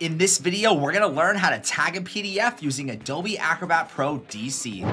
In this video, we're gonna learn how to tag a PDF using Adobe Acrobat Pro DC.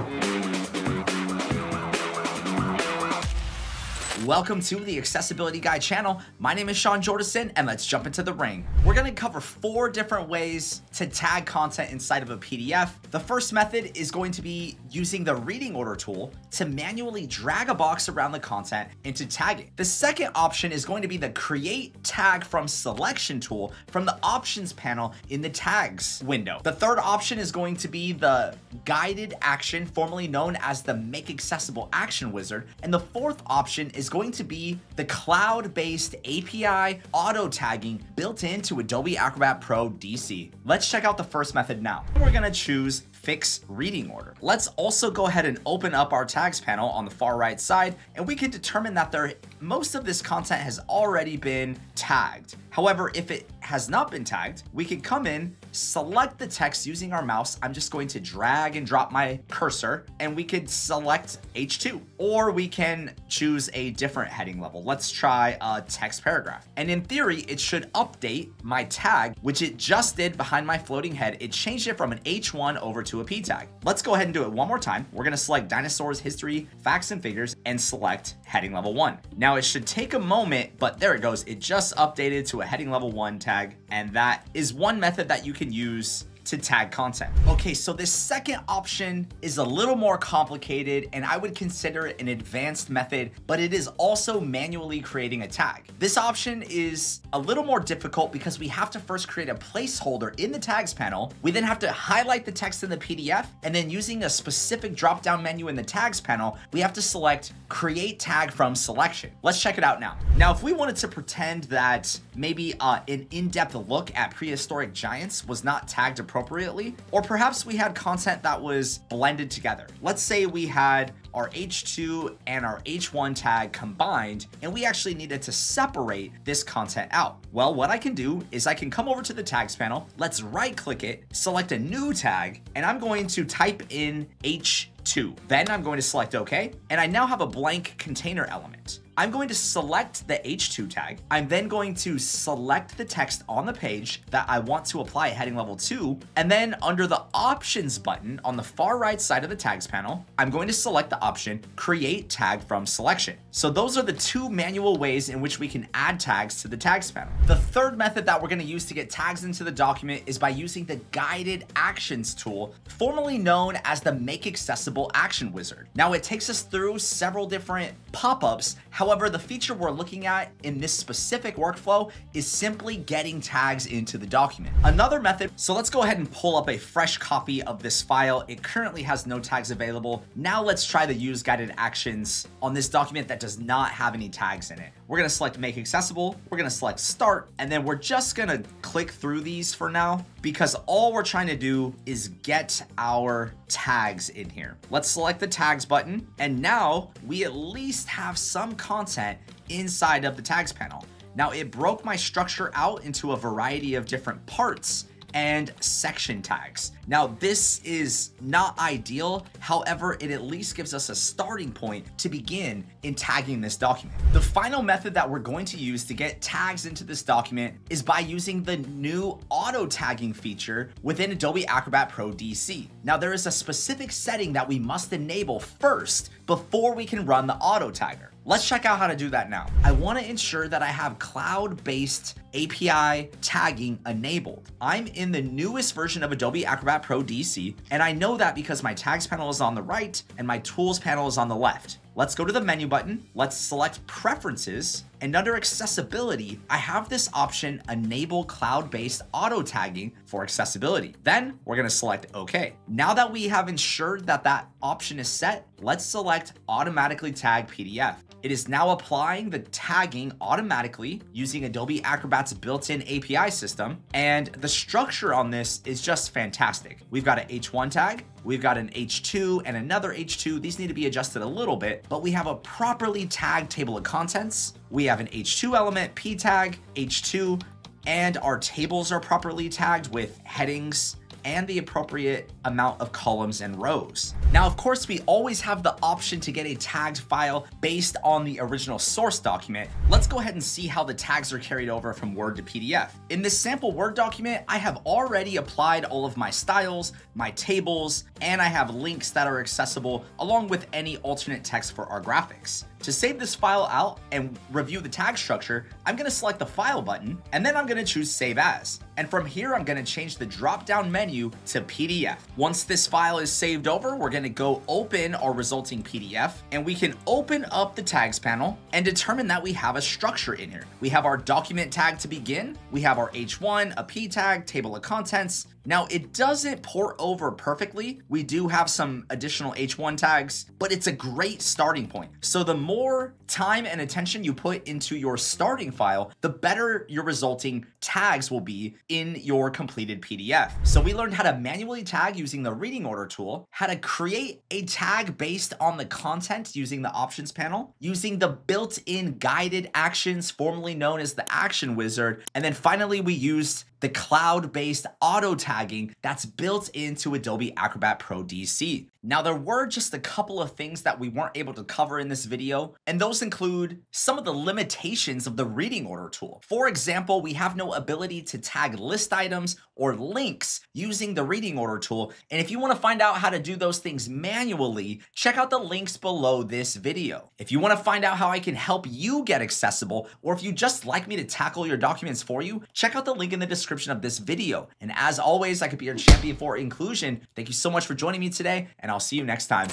Welcome to the Accessibility Guide channel. My name is Sean Jordison, and let's jump into the ring. We're gonna cover 4 different ways to tag content inside of a PDF. The first method is going to be using the Reading Order Tool to manually drag a box around the content and to tag it. The second option is going to be the Create Tag from Selection tool from the Options panel in the Tags window. The third option is going to be the Guided Action, formerly known as the Make Accessible Action Wizard. And the fourth option is going to be the cloud-based API auto tagging built into Adobe Acrobat Pro DC. Let's check out the first method now. We're gonna choose Fix Reading Order. Let's also go ahead and open up our tags panel on the far right side, and we can determine that most of this content has already been tagged. However, if it has not been tagged, we can come in, select the text using our mouse. I'm just going to drag and drop my cursor, and we could select H2, or we can choose a different heading level. Let's try a text paragraph. And in theory, it should update my tag, which it just did behind my floating head. It changed it from an H1 over to a P tag. Let's go ahead and do it one more time. We're gonna select dinosaurs, history, facts and figures, and select heading level 1. Now it should take a moment, but there it goes. It just updated to a heading level 1 tag, and that is one method that you can use to tag content. Okay, so this second option is a little more complicated, and I would consider it an advanced method, but it is also manually creating a tag. This option is a little more difficult because we have to first create a placeholder in the tags panel. We then have to highlight the text in the PDF, and then using a specific drop-down menu in the tags panel, we have to select Create Tag from Selection. Let's check it out now. Now, if we wanted to pretend that maybe an in-depth look at prehistoric giants was not tagged appropriately, or perhaps we had content that was blended together. Let's say we had our H2 and our H1 tag combined, and we actually needed to separate this content out. Well, what I can do is I can come over to the tags panel, let's right click it, select a new tag, and I'm going to type in H2. Then I'm going to select OK, and I now have a blank container element. I'm going to select the H2 tag. I'm then going to select the text on the page that I want to apply at heading level 2. And then under the options button on the far right side of the tags panel, I'm going to select the option Create Tag from Selection. So those are the 2 manual ways in which we can add tags to the tags panel. The third method that we're going to use to get tags into the document is by using the Guided Actions tool, formerly known as the Make Accessible Action Wizard. Now it takes us through several different pop-ups. However, the feature we're looking at in this specific workflow is simply getting tags into the document. Another method, so let's go ahead and pull up a fresh copy of this file. It currently has no tags available. Now let's try the Use Guided Actions on this document that does not have any tags in it. We're gonna select Make Accessible, we're gonna select Start, and then we're just gonna click through these for now because all we're trying to do is get our tags in here. Let's select the Tags button, and now we at least have some content inside of the tags panel. Now it broke my structure out into a variety of different parts and section tags. Now this is not ideal, however, it at least gives us a starting point to begin in tagging this document. The final method that we're going to use to get tags into this document is by using the new auto tagging feature within Adobe Acrobat Pro DC. Now there is a specific setting that we must enable first before we can run the auto tagger. Let's check out how to do that now. I want to ensure that I have cloud-based API tagging enabled. I'm in the newest version of Adobe Acrobat Pro DC, and I know that because my tags panel is on the right and my tools panel is on the left. Let's go to the menu button, let's select Preferences, and under Accessibility, I have this option, Enable Cloud-Based Auto Tagging for Accessibility. Then we're gonna select OK. Now that we have ensured that that option is set, let's select Automatically Tag PDF. It is now applying the tagging automatically using Adobe Acrobat's built-in API system, and the structure on this is just fantastic. We've got an H1 tag, we've got an H2 and another H2. These need to be adjusted a little bit, but we have a properly tagged table of contents. We have an H2 element, P tag, H2, and our tables are properly tagged with headings and the appropriate amount of columns and rows. Now, of course, we always have the option to get a tagged file based on the original source document. Let's go ahead and see how the tags are carried over from Word to PDF. In this sample Word document, I have already applied all of my styles, my tables, and I have links that are accessible along with any alternate text for our graphics. To save this file out and review the tag structure, I'm gonna select the File button, and then I'm gonna choose Save As. And from here, I'm gonna change the drop-down menu to PDF. Once this file is saved over, we're gonna go open our resulting PDF, and we can open up the tags panel and determine that we have a structure in here. We have our document tag to begin, we have our H1, a P tag, table of contents. Now, it doesn't port over perfectly. We do have some additional H1 tags, but it's a great starting point. So the more time and attention you put into your starting file, the better your resulting tags will be in your completed PDF. So we learned how to manually tag using the Reading Order tool, how to create a tag based on the content using the options panel, using the built-in guided actions, formerly known as the Action Wizard, and then finally we used the cloud-based auto tagging that's built into Adobe Acrobat Pro DC. Now, there were just a couple of things that we weren't able to cover in this video, and those include some of the limitations of the Reading Order tool. For example, we have no ability to tag list items or links using the Reading Order tool, and if you want to find out how to do those things manually, check out the links below this video. If you want to find out how I can help you get accessible, or if you just like me to tackle your documents for you, check out the link in the description of this video. And as always, I could be your champion for inclusion. Thank you so much for joining me today, and I'll see you next time.